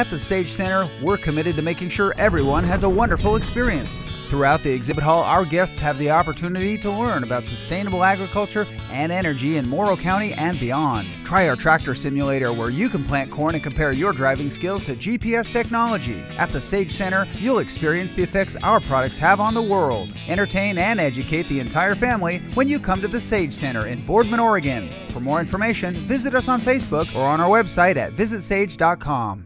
At the Sage Center, we're committed to making sure everyone has a wonderful experience. Throughout the exhibit hall, our guests have the opportunity to learn about sustainable agriculture and energy in Morrow County and beyond. Try our tractor simulator where you can plant corn and compare your driving skills to GPS technology. At the Sage Center, you'll experience the effects our products have on the world. Entertain and educate the entire family when you come to the Sage Center in Boardman, Oregon. For more information, visit us on Facebook or on our website at visitsage.com.